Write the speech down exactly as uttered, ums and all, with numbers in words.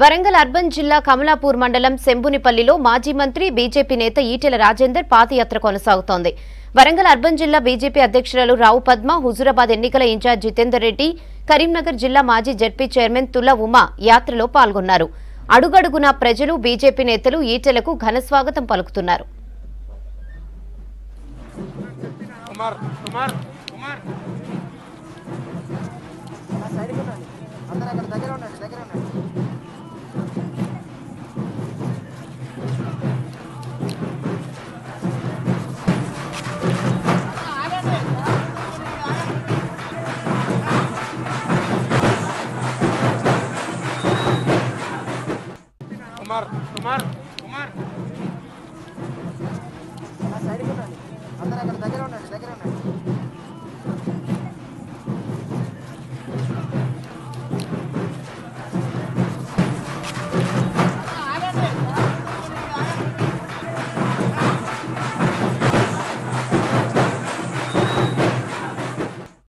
Warangal Urban Jilla Kamalapur Mandalam Sembunni Pallilo Maji Mantri B J P Neta Etela Rajender Padayatra Konasagutondi. Warangal Urban Jilla B J P Adhyakshuralu Rao Padma, Huzurabad Ennikala Incharge Jitender Reddy, Karimnagar Jilla Maji Z P Chairman Tula Uma Yatralo Palgonnaru. Adugaduguna Prajalu B J P Netalu Etelaku Ghana Swagatam Palukutunnaru. Kumar, Kumar, Kumar. Kumar, Kumar, Kumar. Side ko na. Andar agar dagar unna, dagar unna.